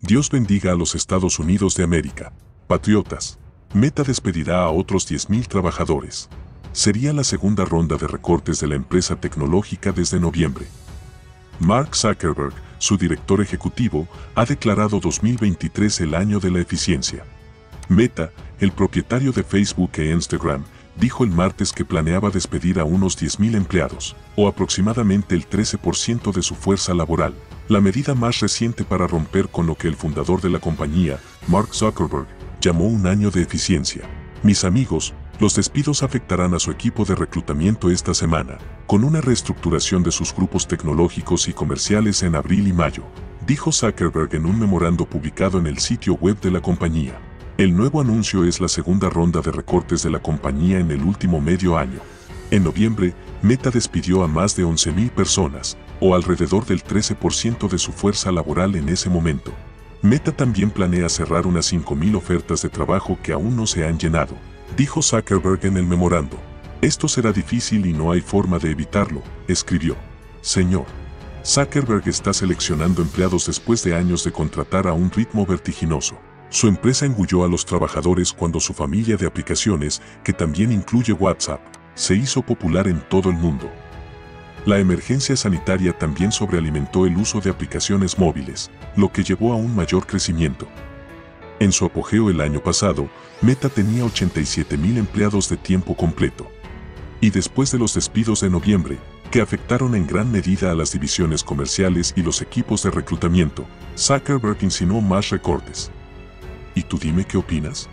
Dios bendiga a los Estados Unidos de América. Patriotas. Meta despedirá a otros 10.000 trabajadores. Sería la segunda ronda de recortes de la empresa tecnológica desde noviembre. Mark Zuckerberg, su director ejecutivo, ha declarado 2023 el año de la eficiencia. Meta, el propietario de Facebook e Instagram, dijo el martes que planeaba despedir a unos 10.000 empleados, o aproximadamente el 13% de su fuerza laboral, la medida más reciente para romper con lo que el fundador de la compañía, Mark Zuckerberg, llamó un año de eficiencia. Mis amigos, los despidos afectarán a su equipo de reclutamiento esta semana, con una reestructuración de sus grupos tecnológicos y comerciales en abril y mayo, dijo Zuckerberg en un memorando publicado en el sitio web de la compañía. El nuevo anuncio es la segunda ronda de recortes de la compañía en el último medio año. En noviembre, Meta despidió a más de 11.000 personas, o alrededor del 13% de su fuerza laboral en ese momento. Meta también planea cerrar unas 5.000 ofertas de trabajo que aún no se han llenado, dijo Zuckerberg en el memorando. Esto será difícil y no hay forma de evitarlo, escribió. Señor Zuckerberg está seleccionando empleados después de años de contratar a un ritmo vertiginoso. Su empresa engulló a los trabajadores cuando su familia de aplicaciones, que también incluye WhatsApp, se hizo popular en todo el mundo. La emergencia sanitaria también sobrealimentó el uso de aplicaciones móviles, lo que llevó a un mayor crecimiento. En su apogeo el año pasado, Meta tenía 87.000 empleados de tiempo completo. Y después de los despidos de noviembre, que afectaron en gran medida a las divisiones comerciales y los equipos de reclutamiento, Zuckerberg insinuó más recortes. ¿Y tú dime qué opinas?